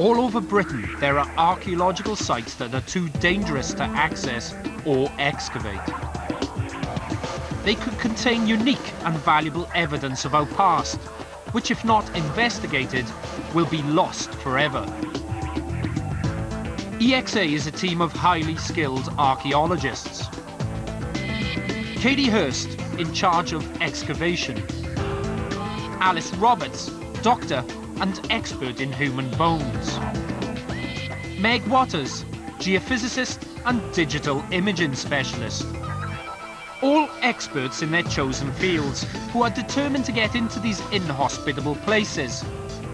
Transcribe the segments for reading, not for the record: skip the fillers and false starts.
All over Britain, there are archaeological sites that are too dangerous to access or excavate. They could contain unique and valuable evidence of our past, which if not investigated, will be lost forever. EXA is a team of highly skilled archaeologists. Katie Hirst, in charge of excavation. Alice Roberts, doctor and expert in human bones. Meg Watters, geophysicist and digital imaging specialist. All experts in their chosen fields who are determined to get into these inhospitable places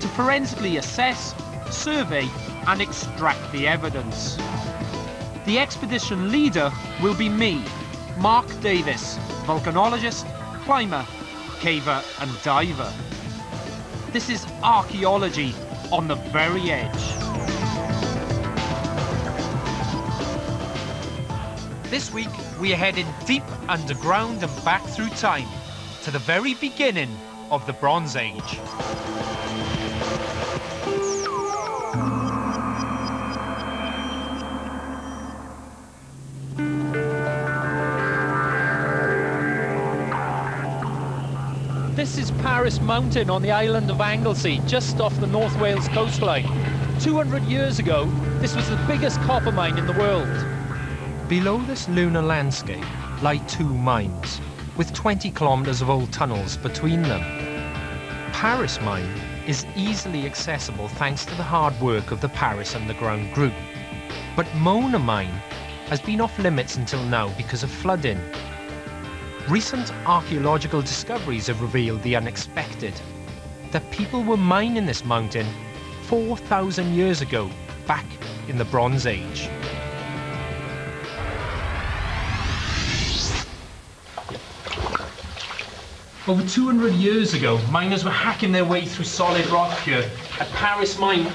to forensically assess, survey and extract the evidence. The expedition leader will be me, Mark Davies, volcanologist, climber, caver and diver. This is archaeology on the very edge. This week we are heading deep underground and back through time to the very beginning of the Bronze Age. This is Parys Mountain on the island of Anglesey, just off the North Wales coastline. 200 years ago, this was the biggest copper mine in the world. Below this lunar landscape lie two mines, with 20 kilometres of old tunnels between them. Parys Mine is easily accessible thanks to the hard work of the Parys Underground Group. But Mona Mine has been off limits until now because of flooding. Recent archaeological discoveries have revealed the unexpected, that people were mining this mountain 4,000 years ago, back in the Bronze Age. Over 200 years ago, miners were hacking their way through solid rock here at Parys Mine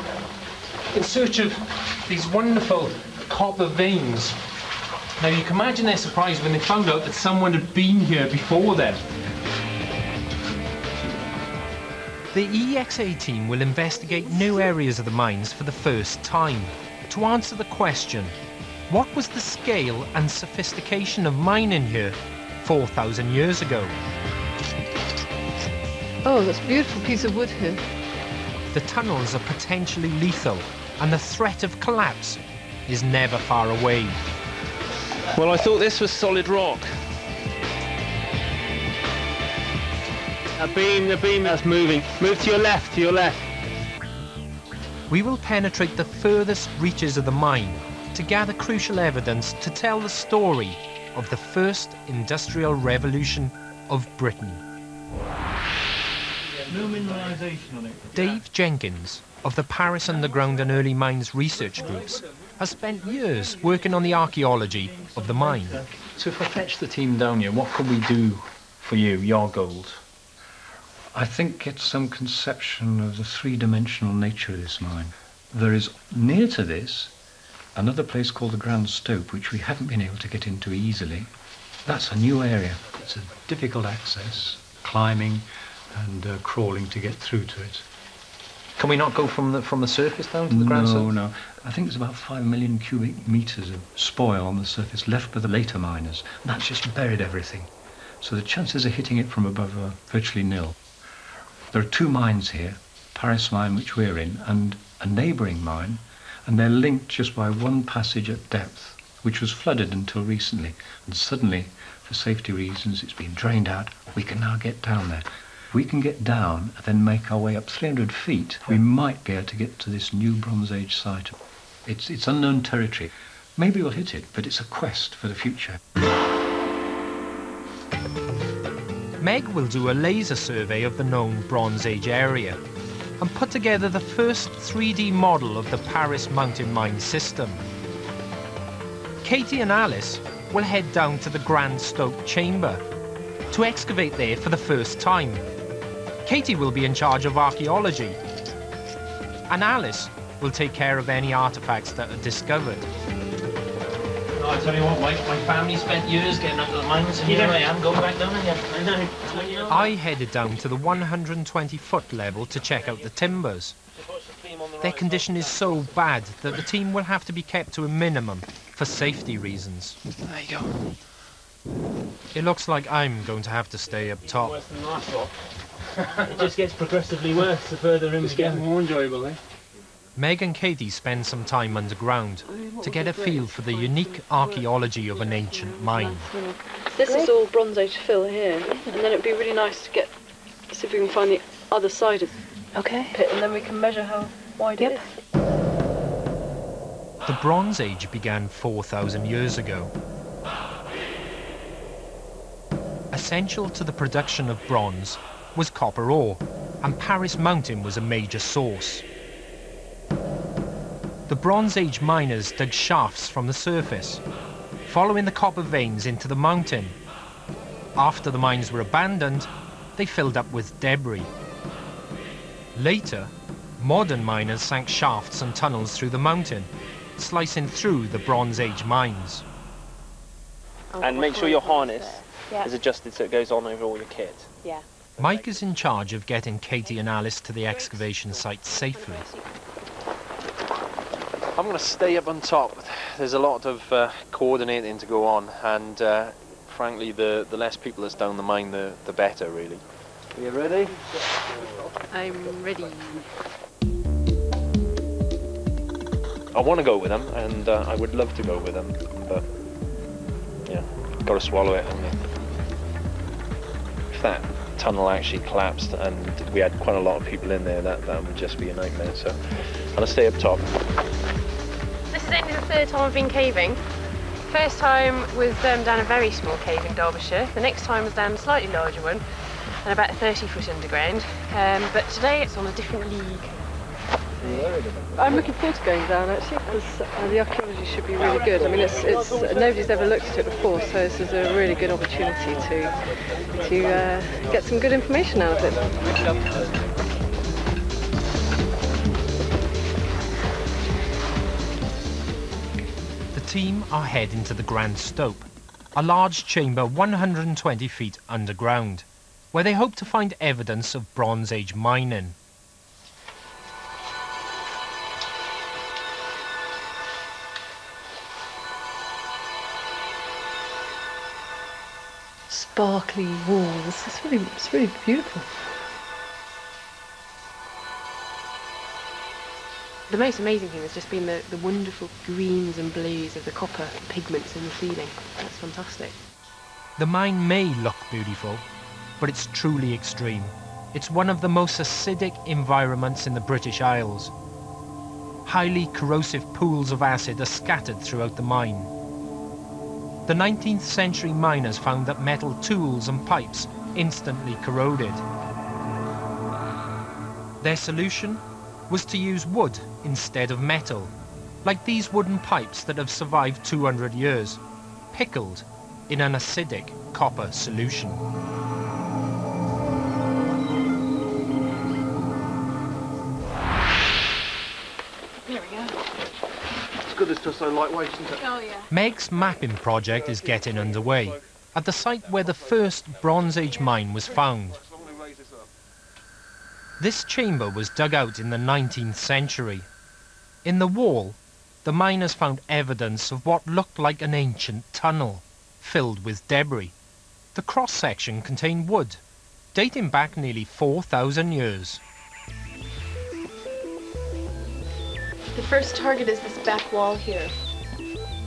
in search of these wonderful copper veins. Now you can imagine their surprise when they found out that someone had been here before them. The EXA team will investigate new areas of the mines for the first time to answer the question, what was the scale and sophistication of mining here 4,000 years ago? Oh, that's a beautiful piece of wood here. The tunnels are potentially lethal and the threat of collapse is never far away. Well, I thought this was solid rock. The beam that's moving. Move to your left, to your left. We will penetrate the furthest reaches of the mine to gather crucial evidence to tell the story of the first industrial revolution of Britain. No mineralisation on it. Dave Jenkins of the Parys Underground and Early Mines Research Groups has spent years working on the archaeology of the mine. So if I fetch the team down here, what can we do for you, your gold? I think it's some conception of the three-dimensional nature of this mine. There is, near to this, another place called the Grand Stope, which we haven't been able to get into easily. That's a new area. It's a difficult access, climbing and crawling to get through to it. Can we not go from the surface down to the ground? No, no. I think there's about 5 million cubic metres of spoil on the surface left by the later miners. And that's just buried everything. So the chances of hitting it from above are virtually nil. There are two mines here, Parys Mine, which we're in, and a neighbouring mine, and they're linked just by one passage at depth, which was flooded until recently. And suddenly, for safety reasons, it's been drained out. We can now get down there. We can get down and then make our way up 300 feet, we might be able to get to this new Bronze Age site. It's unknown territory. Maybe we'll hit it, but it's a quest for the future. Meg will do a laser survey of the known Bronze Age area and put together the first 3D model of the Parys Mountain Mine system. Katie and Alice will head down to the Grand Stope Chamber to excavate there for the first time. Katie will be in charge of archaeology, and Alice will take care of any artefacts that are discovered. I tell you what, my family spent years getting up to the mines, and here I am going back down again. I headed down to the 120-foot level to check out the timbers. Their condition is so bad that the team will have to be kept to a minimum for safety reasons. There you go. It looks like I'm going to have to stay up top. Worse than last lot. It just gets progressively worse the further in we get. More enjoyable, eh? Meg and Katie spend some time underground to get a feel for the unique archaeology of an ancient mine. This is all Bronze Age fill here, and then it'd be really nice to get, see if we can find the other side of the pit, and then we can measure how wide it is. The Bronze Age began 4,000 years ago. Essential to the production of bronze was copper ore, and Parys Mountain was a major source. The Bronze Age miners dug shafts from the surface, following the copper veins into the mountain. After the mines were abandoned, they filled up with debris. Later, modern miners sank shafts and tunnels through the mountain, slicing through the Bronze Age mines. And make sure your harness is adjusted so it goes on over all your kit. Yeah. Mike is in charge of getting Katie and Alice to the excavation site safely. I'm going to stay up on top. There's a lot of coordinating to go on, and frankly, the less people that's down the mine, the better, really. Are you ready? I'm ready. I want to go with them, and I would love to go with them, but yeah, got to swallow it. Haven't you? If that tunnel actually collapsed and we had quite a lot of people in there, that would just be a nightmare, so I'm going to stay up top. This is only the third time I've been caving. First time was down a very small cave in Derbyshire. The next time was down a slightly larger one, and about 30 foot underground. But today it's on a different league. I'm looking forward to going down actually, because the archaeology should be really good. I mean, it's nobody's ever looked at it before, so this is a really good opportunity to get some good information out of it. The team are heading to the Grand Stope, a large chamber 120 feet underground, where they hope to find evidence of Bronze Age mining. Sparkly walls, it's really beautiful. The most amazing thing has just been the wonderful greens and blues of the copper pigments in the ceiling. That's fantastic. The mine may look beautiful, but it's truly extreme. It's one of the most acidic environments in the British Isles. Highly corrosive pools of acid are scattered throughout the mine. The 19th century miners found that metal tools and pipes instantly corroded. Their solution was to use wood instead of metal, like these wooden pipes that have survived 200 years, pickled in an acidic copper solution. There we go. It's good it's just so lightweight, isn't it? Oh, yeah. Meg's mapping project is getting underway at the site where the first Bronze Age mine was found. This chamber was dug out in the 19th century. In the wall, the miners found evidence of what looked like an ancient tunnel, filled with debris. The cross-section contained wood, dating back nearly 4,000 years. The first target is this back wall here.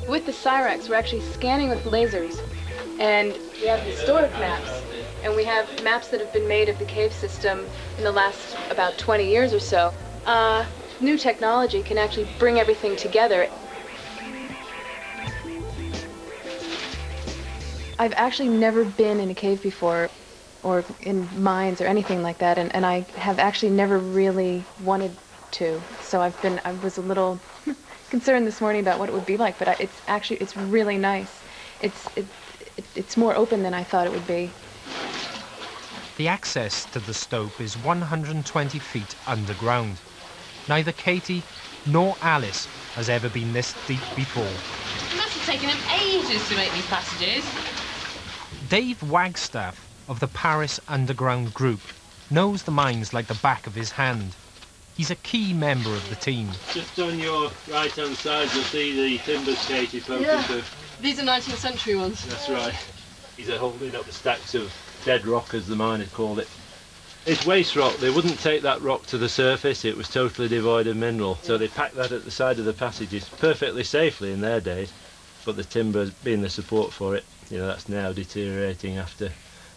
With the Cyrax, we're actually scanning with lasers, and we have historic maps. And we have maps that have been made of the cave system in the last about 20 years or so. New technology can actually bring everything together. I've actually never been in a cave before, or in mines or anything like that, and I have actually never really wanted to. So I was a little concerned this morning about what it would be like, but it's really nice. It's more open than I thought it would be. The access to the stope is 120 feet underground. Neither Katie nor Alice has ever been this deep before. It must have taken them ages to make these passages. Dave Wagstaff of the Parys Underground Group knows the mines like the back of his hand. He's a key member of the team. Just on your right-hand side, you'll see the timbers Katie poking to. These are 19th century ones. That's right. He's holding up the stacks of dead rock, as the miners called it. It's waste rock. They wouldn't take that rock to the surface. It was totally devoid of mineral. So they packed that at the side of the passages, perfectly safely in their days. But the timber, being the support for it, you know, that's now deteriorating after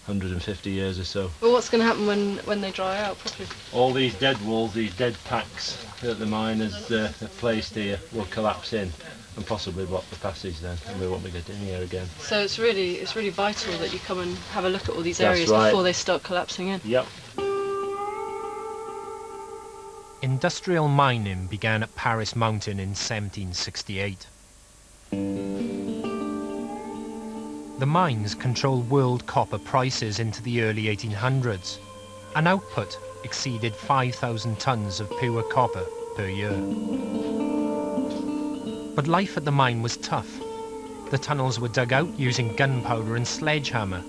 150 years or so. Well, what's going to happen when they dry out properly? All these dead walls, these dead packs that the miners have placed here will collapse in and possibly block the passage then, and we won't be getting here again. So it's really vital that you come and have a look at all these areas before they start collapsing in. Yep. Industrial mining began at Parys Mountain in 1768. The mines controlled world copper prices into the early 1800s. An output exceeded 5,000 tonnes of pure copper per year. But life at the mine was tough. The tunnels were dug out using gunpowder and sledgehammer.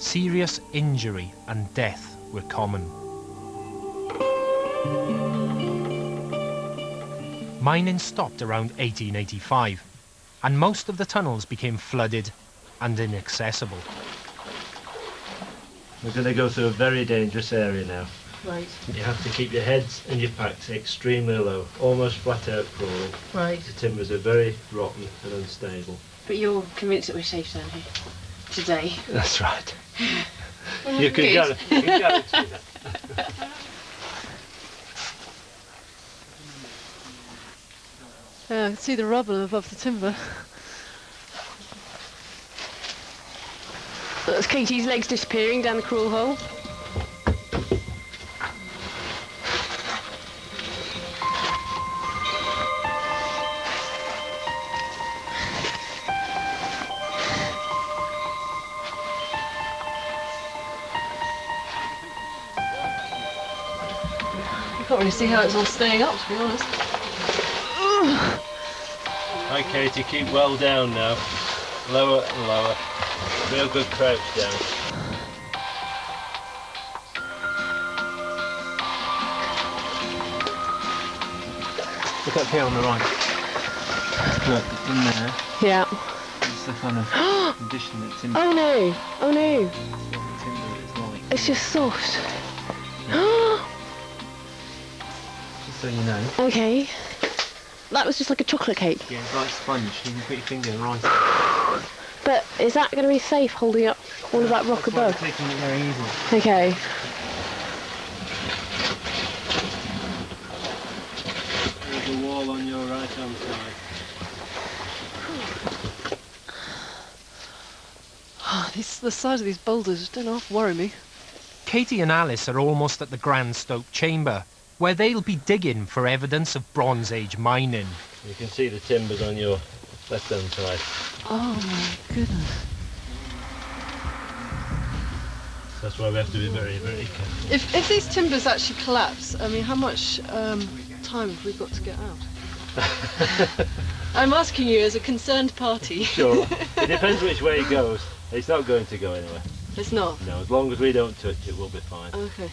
Serious injury and death were common. Mining stopped around 1885, and most of the tunnels became flooded and inaccessible. We're going to go through a very dangerous area now. Right. You have to keep your heads and your packs extremely low, almost flat out crawling. Right. The timbers are very rotten and unstable. But you're convinced that we're safe down here today? That's right. You can guarantee that. I can see the rubble above the timber. That's Katie's legs disappearing down the crawl hole. You can't really see how it's all staying up, to be honest. Right, Katie, keep well down now. Lower and lower. Real good crouch down. Look up here on the right. Look, in there. Yeah. It's the kind of condition that's in there. Oh no! Oh no! It's not the timber, it's like. It's just soft. Just so you know. Okay. That was just like a chocolate cake. Yeah, it's like a sponge. You can put your finger in right. But is that going to be safe, holding up all of that rock above? It's taking it very easily. Okay. There's a wall on your right-hand side. Oh, the size of these boulders don't half worry me. Katie and Alice are almost at the Grand Stope Chamber, where they'll be digging for evidence of Bronze Age mining. You can see the timbers on your left-hand side. Oh my goodness. That's why we have to be very, very careful. If these timbers actually collapse, I mean, how much time have we got to get out? I'm asking you as a concerned party. Sure. It depends which way it goes. It's not going to go anywhere. It's not? No, as long as we don't touch it, we'll be fine. Okay.